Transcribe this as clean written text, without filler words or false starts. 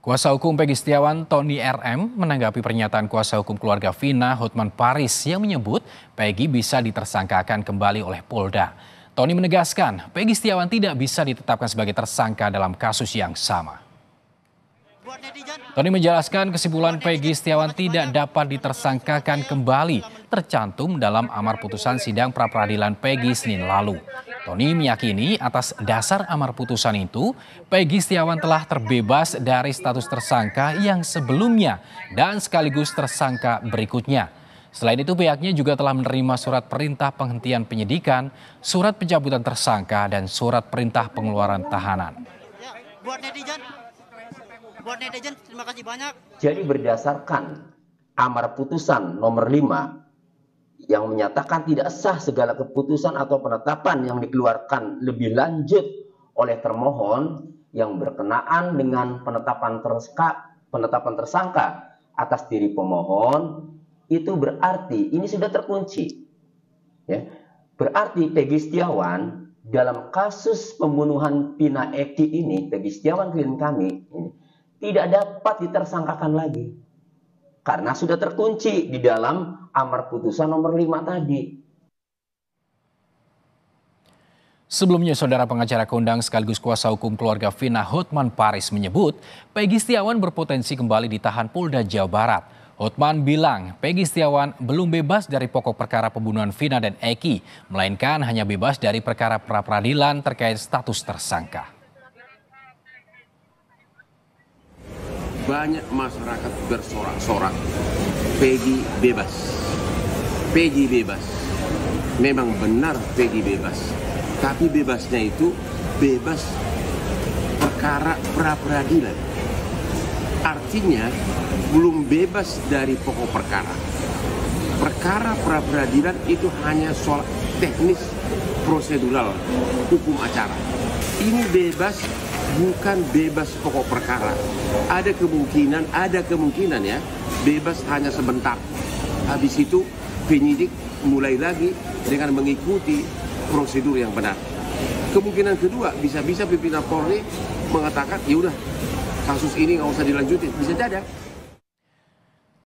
Kuasa hukum Pegi Setiawan, Toni Rm, menanggapi pernyataan kuasa hukum keluarga Vina Hotman Paris yang menyebut Pegi bisa ditersangkakan kembali oleh Polda. Toni menegaskan, Pegi Setiawan tidak bisa ditetapkan sebagai tersangka dalam kasus yang sama. Toni menjelaskan kesimpulan Pegi Setiawan tidak dapat ditersangkakan kembali tercantum dalam amar putusan sidang pra-peradilan Pegi Senin lalu. Toni meyakini atas dasar amar putusan itu, Pegi Setiawan telah terbebas dari status tersangka yang sebelumnya dan sekaligus tersangka berikutnya. Selain itu, pihaknya juga telah menerima surat perintah penghentian penyidikan, surat pencabutan tersangka, dan surat perintah pengeluaran tahanan. Buat netizen, terima kasih banyak. Jadi berdasarkan amar putusan nomor 5, yang menyatakan tidak sah segala keputusan atau penetapan yang dikeluarkan lebih lanjut oleh termohon yang berkenaan dengan penetapan tersangka atas diri pemohon, itu berarti ini sudah terkunci. Ya. Berarti Pegi Setiawan dalam kasus pembunuhan Vina Eki ini, Pegi Setiawan klien kami, ini tidak dapat ditersangkakan lagi. Karena sudah terkunci di dalam amar putusan nomor 5 tadi. Sebelumnya, saudara, pengacara kondang sekaligus kuasa hukum keluarga Vina Hotman Paris menyebut Pegi Setiawan berpotensi kembali ditahan Polda Jawa Barat. Hotman bilang Pegi Setiawan belum bebas dari pokok perkara pembunuhan Vina dan Eki, melainkan hanya bebas dari perkara pra-peradilan terkait status tersangka. Banyak masyarakat bersorak-sorak, Pegi bebas, memang benar Pegi bebas, tapi bebasnya itu bebas perkara pra-peradilan, artinya belum bebas dari pokok perkara. Perkara pra-peradilan itu hanya soal teknis prosedural hukum acara, ini bebas bukan bebas pokok perkara. Ada kemungkinan ya, bebas hanya sebentar. Habis itu penyidik mulai lagi dengan mengikuti prosedur yang benar. Kemungkinan kedua, bisa-bisa pimpinan Polri mengatakan, ya udah kasus ini nggak usah dilanjutin, bisa jadi.